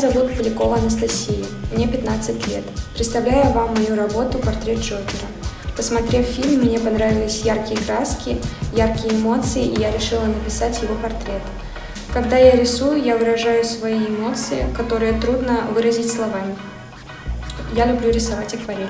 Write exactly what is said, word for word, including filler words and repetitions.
Меня зовут Полякова Анастасия, мне пятнадцать лет. Представляю вам мою работу «Портрет Джокера». Посмотрев фильм, мне понравились яркие краски, яркие эмоции, и я решила написать его портрет. Когда я рисую, я выражаю свои эмоции, которые трудно выразить словами. Я люблю рисовать акварель.